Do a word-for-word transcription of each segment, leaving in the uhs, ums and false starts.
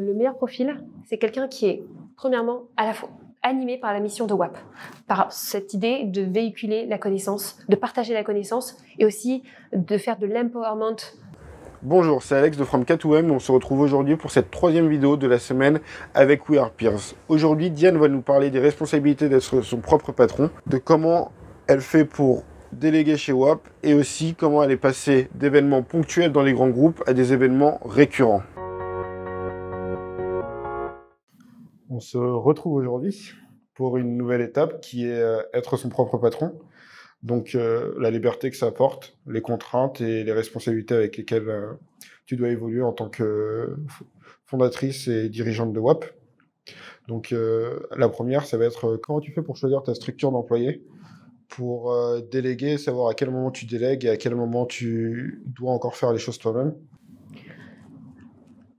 Le meilleur profil, c'est quelqu'un qui est, premièrement, à la fois animé par la mission de W A P, par cette idée de véhiculer la connaissance, de partager la connaissance et aussi de faire de l'empowerment. Bonjour, c'est Alex de From K deux M et on se retrouve aujourd'hui pour cette troisième vidéo de la semaine avec We Are Peers. Aujourd'hui, Diane va nous parler des responsabilités d'être son propre patron, de comment elle fait pour déléguée chez W A P et aussi comment elle est passée d'événements ponctuels dans les grands groupes à des événements récurrents. On se retrouve aujourd'hui pour une nouvelle étape qui est être son propre patron. Donc euh, la liberté que ça apporte, les contraintes et les responsabilités avec lesquelles euh, tu dois évoluer en tant que euh, fondatrice et dirigeante de W A P. Donc euh, la première, ça va être euh, comment tu fais pour choisir ta structure d'employé, pour euh, déléguer, savoir à quel moment tu délègues et à quel moment tu dois encore faire les choses toi-même.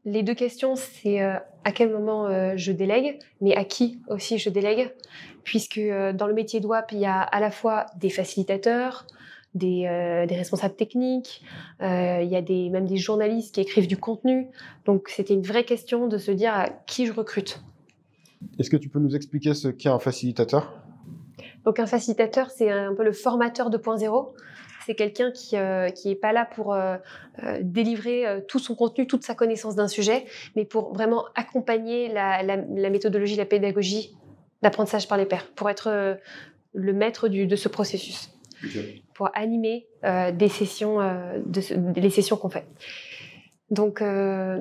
Les deux questions, c'est euh, à quel moment euh, je délègue, mais à qui aussi je délègue, puisque euh, dans le métier de W A P, il y a à la fois des facilitateurs, des, euh, des responsables techniques, euh, il y a des, même des journalistes qui écrivent du contenu. Donc c'était une vraie question de se dire à qui je recrute. Est-ce que tu peux nous expliquer ce qu'est un facilitateur ? Donc un facilitateur, c'est un peu le formateur deux point zéro. C'est quelqu'un qui euh, qui est pas là pour euh, euh, délivrer euh, tout son contenu, toute sa connaissance d'un sujet, mais pour vraiment accompagner la, la, la méthodologie, la pédagogie d'apprentissage par les pairs, pour être euh, le maître du, de ce processus, okay. Pour animer euh, des sessions, euh, de ce, les sessions qu'on fait. Donc euh,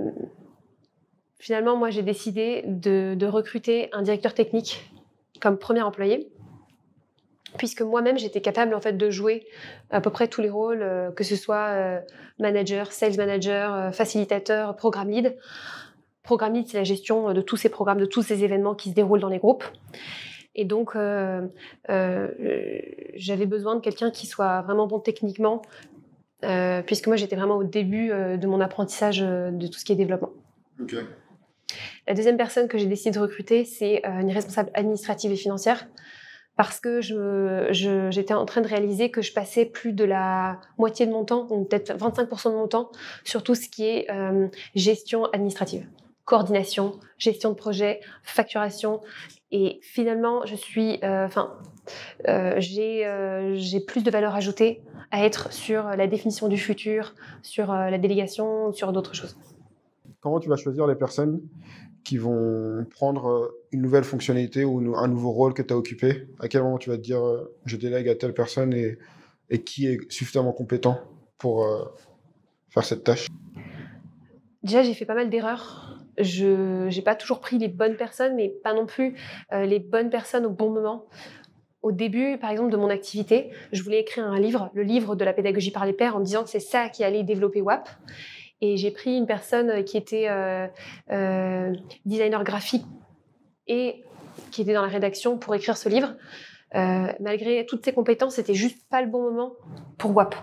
finalement, moi j'ai décidé de, de recruter un directeur technique comme premier employé, puisque moi-même, j'étais capable en fait, de jouer à peu près tous les rôles, euh, que ce soit euh, manager, sales manager, euh, facilitateur, programme lead. Programme lead, c'est la gestion de tous ces programmes, de tous ces événements qui se déroulent dans les groupes. Et donc, euh, euh, j'avais besoin de quelqu'un qui soit vraiment bon techniquement, euh, puisque moi, j'étais vraiment au début euh, de mon apprentissage euh, de tout ce qui est développement. Okay. La deuxième personne que j'ai décidé de recruter, c'est euh, une responsable administrative et financière, parce que je, je, j'étais en train de réaliser que je passais plus de la moitié de mon temps, ou peut-être vingt-cinq pour cent de mon temps, sur tout ce qui est euh, gestion administrative, coordination, gestion de projet, facturation. Et finalement, je suis, enfin, euh, euh, j'ai, euh, j'ai plus de valeur ajoutée à être sur la définition du futur, sur euh, la délégation, sur d'autres choses. Comment tu vas choisir les personnes qui vont prendre une nouvelle fonctionnalité ou un nouveau rôle que tu as occupé? À quel moment tu vas te dire « je délègue à telle personne et, » et qui est suffisamment compétent pour euh, faire cette tâche? Déjà, j'ai fait pas mal d'erreurs. Je n'ai pas toujours pris les bonnes personnes, mais pas non plus euh, les bonnes personnes au bon moment. Au début, par exemple, de mon activité, je voulais écrire un livre, le livre de la pédagogie par les pairs, en me disant que c'est ça qui allait développer W A P. Et j'ai pris une personne qui était euh, euh, designer graphique et qui était dans la rédaction pour écrire ce livre. Euh, malgré toutes ses compétences, c'était juste pas le bon moment pour W A P.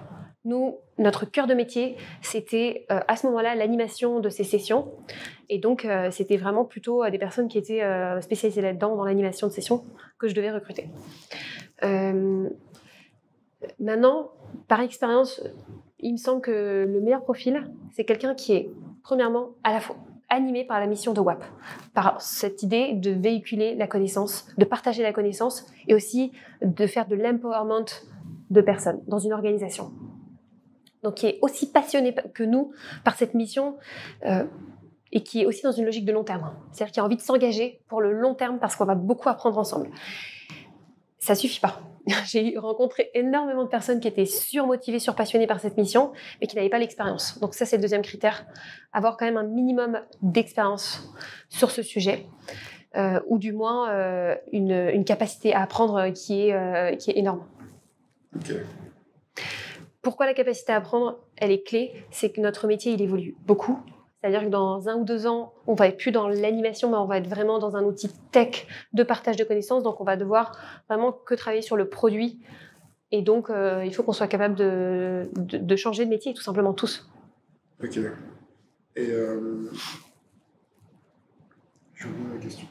Nous, notre cœur de métier, c'était euh, à ce moment-là l'animation de ces sessions. Et donc, euh, c'était vraiment plutôt euh, des personnes qui étaient euh, spécialisées là-dedans, dans l'animation de sessions, que je devais recruter. Euh, maintenant, par expérience, il me semble que le meilleur profil, c'est quelqu'un qui est, premièrement, à la fois animé par la mission de W A P, par cette idée de véhiculer la connaissance, de partager la connaissance et aussi de faire de l'empowerment de personnes dans une organisation. Donc, qui est aussi passionné que nous par cette mission euh, et qui est aussi dans une logique de long terme. C'est-à-dire qu'il a envie de s'engager pour le long terme parce qu'on va beaucoup apprendre ensemble. Ça ne suffit pas. J'ai rencontré énormément de personnes qui étaient surmotivées, surpassionnées par cette mission, mais qui n'avaient pas l'expérience. Donc ça, c'est le deuxième critère. Avoir quand même un minimum d'expérience sur ce sujet, euh, ou du moins euh, une, une capacité à apprendre qui est, euh, qui est énorme. Okay. Pourquoi la capacité à apprendre, elle est clé? C'est que notre métier, il évolue beaucoup. C'est-à-dire que dans un ou deux ans, on ne va être plus dans l'animation, mais on va être vraiment dans un outil tech de partage de connaissances. Donc, on va devoir vraiment que travailler sur le produit. Et donc, euh, il faut qu'on soit capable de, de, de changer de métier, tout simplement tous. Ok. Et euh... je reviens à la question.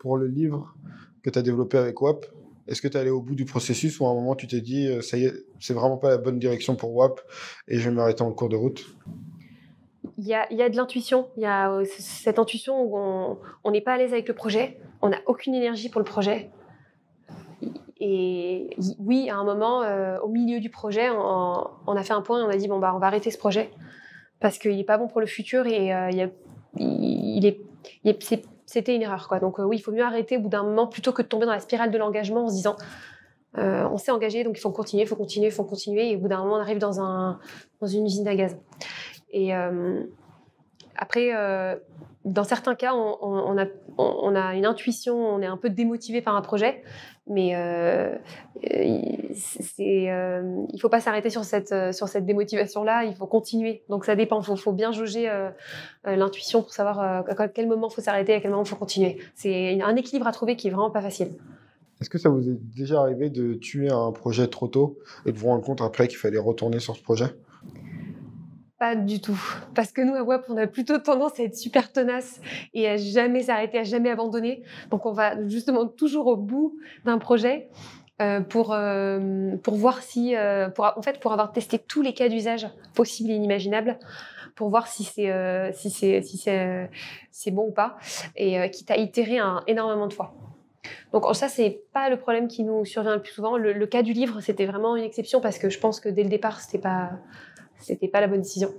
Pour le livre que tu as développé avec W A P, est-ce que tu es allé au bout du processus ou à un moment tu t'es dit « ça y est, c'est vraiment pas la bonne direction pour W A P et je vais m'arrêter en cours de route » ? Il y a, il y a de l'intuition, il y a cette intuition où on n'est pas à l'aise avec le projet, on n'a aucune énergie pour le projet. Et oui, à un moment, euh, au milieu du projet, on, on a fait un point et on a dit, bon, bah, on va arrêter ce projet parce qu'il n'est pas bon pour le futur et euh, il y a, il est, il est, c'est, c'était une erreur, quoi. Donc euh, oui, il faut mieux arrêter au bout d'un moment plutôt que de tomber dans la spirale de l'engagement en se disant... Euh, on s'est engagé, donc il faut continuer, il faut continuer, il faut continuer. Et au bout d'un moment, on arrive dans, un, dans une usine à gaz. Et euh, après, euh, dans certains cas, on, on, a, on a une intuition, on est un peu démotivé par un projet, mais euh, c'est, euh, il ne faut pas s'arrêter sur cette, sur cette démotivation-là, il faut continuer. Donc ça dépend, il faut, faut bien jauger euh, l'intuition pour savoir euh, à quel moment il faut s'arrêter, à quel moment il faut continuer. C'est un équilibre à trouver qui n'est vraiment pas facile. Est-ce que ça vous est déjà arrivé de tuer un projet trop tôt et de vous rendre compte après qu'il fallait retourner sur ce projet ? Pas du tout. Parce que nous, à W A P, on a plutôt tendance à être super tenace et à jamais s'arrêter, à jamais abandonner. Donc, on va justement toujours au bout d'un projet euh, pour, euh, pour voir si... Euh, pour, en fait, pour avoir testé tous les cas d'usage possibles et inimaginables, pour voir si c'est, euh, si c'est, si c'est, euh, c'est bon ou pas, et euh, quitte à itérer un, énormément de fois. Donc ça, c'est pas le problème qui nous survient le plus souvent. Le, le cas du livre, c'était vraiment une exception parce que je pense que dès le départ, c'était pas, c'était pas la bonne décision.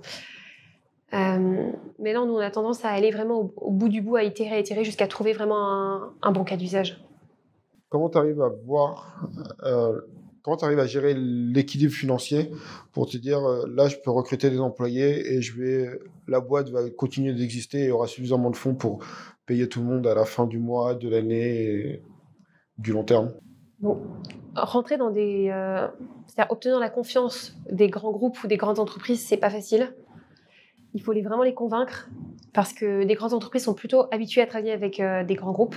Euh, mais non, nous, on a tendance à aller vraiment au, au bout du bout, à itérer, à itérer, jusqu'à trouver vraiment un, un bon cas d'usage. Comment tu arrives à voir, euh, comment tu arrives à gérer l'équilibre financier pour te dire, euh, là, je peux recruter des employés et je vais, la boîte va continuer d'exister et il y aura suffisamment de fonds pour payer tout le monde à la fin du mois, de l'année, et du long terme. Bon, rentrer dans des, euh, c'est-à-dire obtenir la confiance des grands groupes ou des grandes entreprises, c'est pas facile. Il faut les, vraiment les convaincre parce que les grandes entreprises sont plutôt habituées à travailler avec euh, des grands groupes,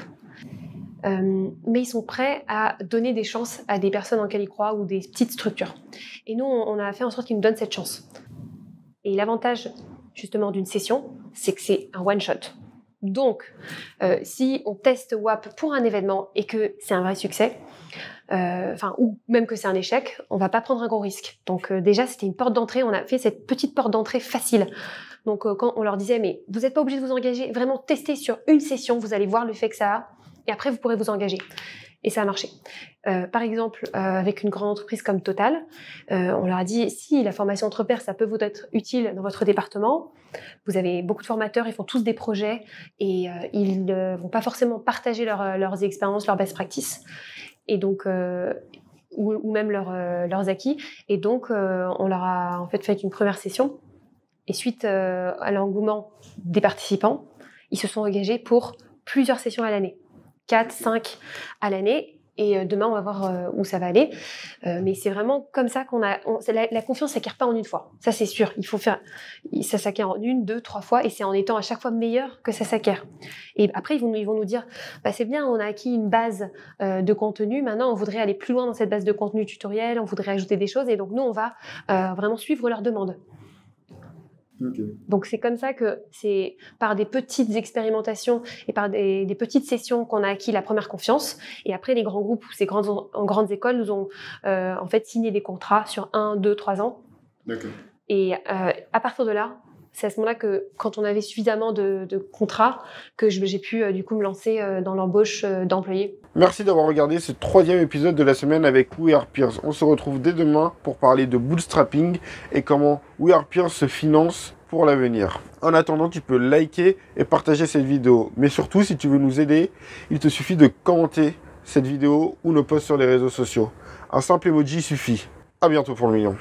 euh, mais ils sont prêts à donner des chances à des personnes en lesquelles ils croient ou des petites structures. Et nous, on a fait en sorte qu'ils nous donnent cette chance. Et l'avantage justement d'une session, c'est que c'est un one shot. Donc, euh, si on teste W A P pour un événement et que c'est un vrai succès, euh, enfin, ou même que c'est un échec, on ne va pas prendre un gros risque. Donc euh, déjà, c'était une porte d'entrée, on a fait cette petite porte d'entrée facile. Donc euh, quand on leur disait, mais vous n'êtes pas obligé de vous engager, vraiment testez sur une session, vous allez voir l'effet que ça a, et après vous pourrez vous engager. Et ça a marché. Euh, par exemple, euh, avec une grande entreprise comme Total, euh, on leur a dit, si la formation entre pairs, ça peut vous être utile dans votre département, vous avez beaucoup de formateurs, ils font tous des projets et euh, ils ne vont pas forcément partager leur, leurs expériences, leurs best practices, et donc, euh, ou, ou même leur, euh, leurs acquis. Et donc, euh, on leur a en fait fait une première session. Et suite euh, à l'engouement des participants, ils se sont engagés pour plusieurs sessions à l'année. quatre, cinq à l'année, et demain on va voir où ça va aller. Euh, mais c'est vraiment comme ça qu'on a... On, la, la confiance, ça ne s'acquiert pas en une fois, ça c'est sûr. Il faut faire, ça s'acquiert en une, deux, trois fois, et c'est en étant à chaque fois meilleur que ça s'acquiert. Et après, ils vont, ils vont nous dire, bah, c'est bien, on a acquis une base euh, de contenu, maintenant on voudrait aller plus loin dans cette base de contenu tutoriel, on voudrait ajouter des choses, et donc nous, on va euh, vraiment suivre leurs demandes. Okay. Donc c'est comme ça que c'est par des petites expérimentations et par des, des petites sessions qu'on a acquis la première confiance, et après les grands groupes ou ces grandes, en grandes écoles nous ont euh, en fait signé des contrats sur un, deux, trois ans. Okay. Et euh, à partir de là, c'est à ce moment-là que quand on avait suffisamment de, de contrats que je, j'ai pu euh, du coup me lancer euh, dans l'embauche euh, d'employés. Merci d'avoir regardé ce troisième épisode de la semaine avec We Are Peers. On se retrouve dès demain pour parler de bootstrapping et comment We Are Peers se finance pour l'avenir. En attendant, tu peux liker et partager cette vidéo. Mais surtout, si tu veux nous aider, il te suffit de commenter cette vidéo ou nos posts sur les réseaux sociaux. Un simple emoji suffit. À bientôt pour le million.